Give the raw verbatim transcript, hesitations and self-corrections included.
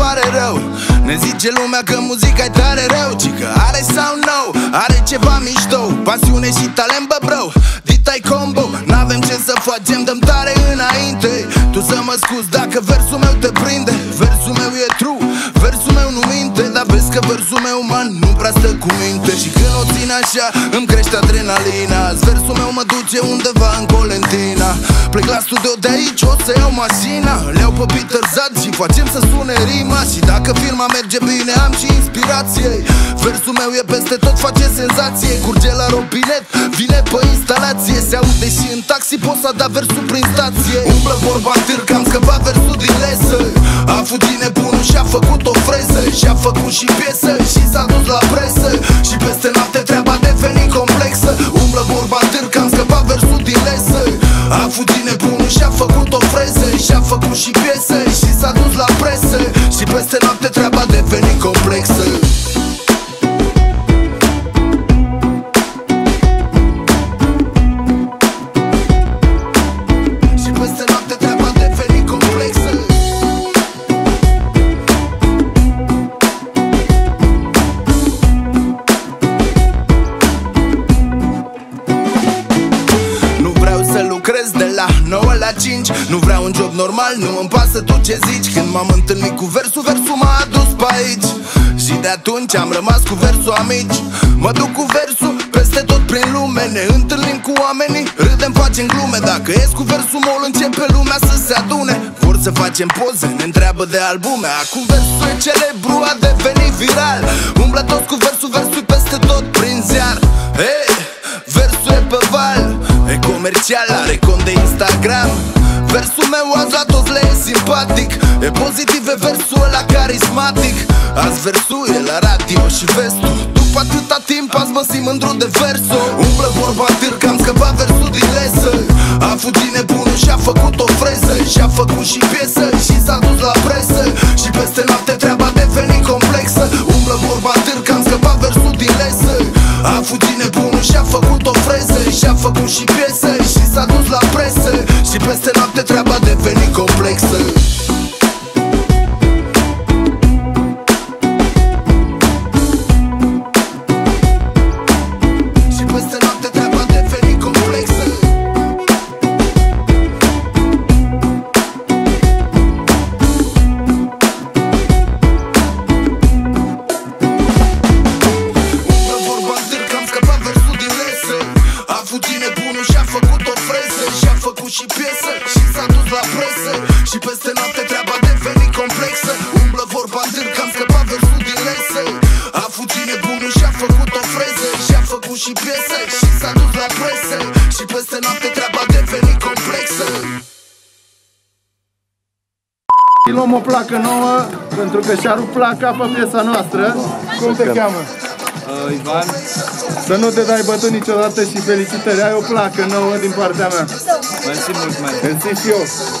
pare rău. Ne zice lumea că muzica-i tare rău, ci că are sound nou, are ceva mișto, pasiune și talent, bă bro. Dita-i combo, n-avem ce să facem, dăm tare înainte. Tu să mă scuzi dacă versul meu te prinde. Versul meu e true, versul meu nu minte. Dar vezi că versul meu, man, nu prea stă cu minte. Și când o țin așa, îmi crește adrenalina. Versul meu mă duce undeva în Colentina. Plec la studio de aici, o să iau mașina. Le-au pe Peter Zaad și facem să sune rima. Și dacă firma merge bine, am și inspirație. Versul meu e peste tot, face senzație. Curge la robinet, vine pe instalație. Se aude și în taxi, poți să da versul prin stație. Umblă vorba târg, am scăpat versul din lesă. A fugit nebunul și-a făcut o freză. Și-a făcut și piesă și s-a dus la presă. Și peste noapte treaba deveni complexă. Umblă vorba târg, am scăpat versul din lesă. A fugit nebunul și-a făcut o freză. Și-a făcut și piesă și s-a dus la presă. Și peste noapte treaba deveni complexă. De la nouă la cinci, nu vreau un job normal, nu îmi pasă tu ce zici. Când m-am întâlnit cu versul, versul m-a adus pe aici. Și de atunci am rămas cu versul amici. Mă duc cu versul peste tot prin lume. Ne întâlnim cu oamenii, râdem, facem glume. Dacă ies cu versul mol, începe lumea să se adune. Vor să facem poze, ne întreabă de albume. Acum versul e celebru, a devenit viral. Umblă toți cu versul, versul peste tot prin ziar. Hey, versul e pe val, e comercial, are cont de Instagram. Versul meu azi la toți le e simpatic. E pozitiv, e versul ăla carismatic. Azi versul e la radio și vestul. După atâta timp azi mă simt mândru de versul. Umblă vorba târg, am scăpat versul din lesă. A fugit nebunul și-a făcut o freză. Și-a făcut și piesă și s-a dus la presă. Și peste noapte treaba deveni complexă. Umblă vorba târg, am scăpat versul din lesă. A fugit nebunul și-a făcut o freză. Și-a făcut și piesă și s-a dus la presă. Și peste noapte treaba deveni complexă. Și piesă, și s-a dus la presă. Și peste noapte treaba deveni complexă. Umblă vorba târg, am scăpat versul din lesă. A fugit nebunul și-a făcut o freză. Și-a făcut și piesă, și s-a dus la presă. Și peste noapte treaba deveni complexă. Luăm o placă nouă, pentru că și-a rupt placa pe piesa noastră. Cum te cheamă? Uh, Ivan. Să nu te dai bătut niciodată și felicitări, ai o placă nouă din partea mea. Mă simt mult mai bine. Îmi simt și eu.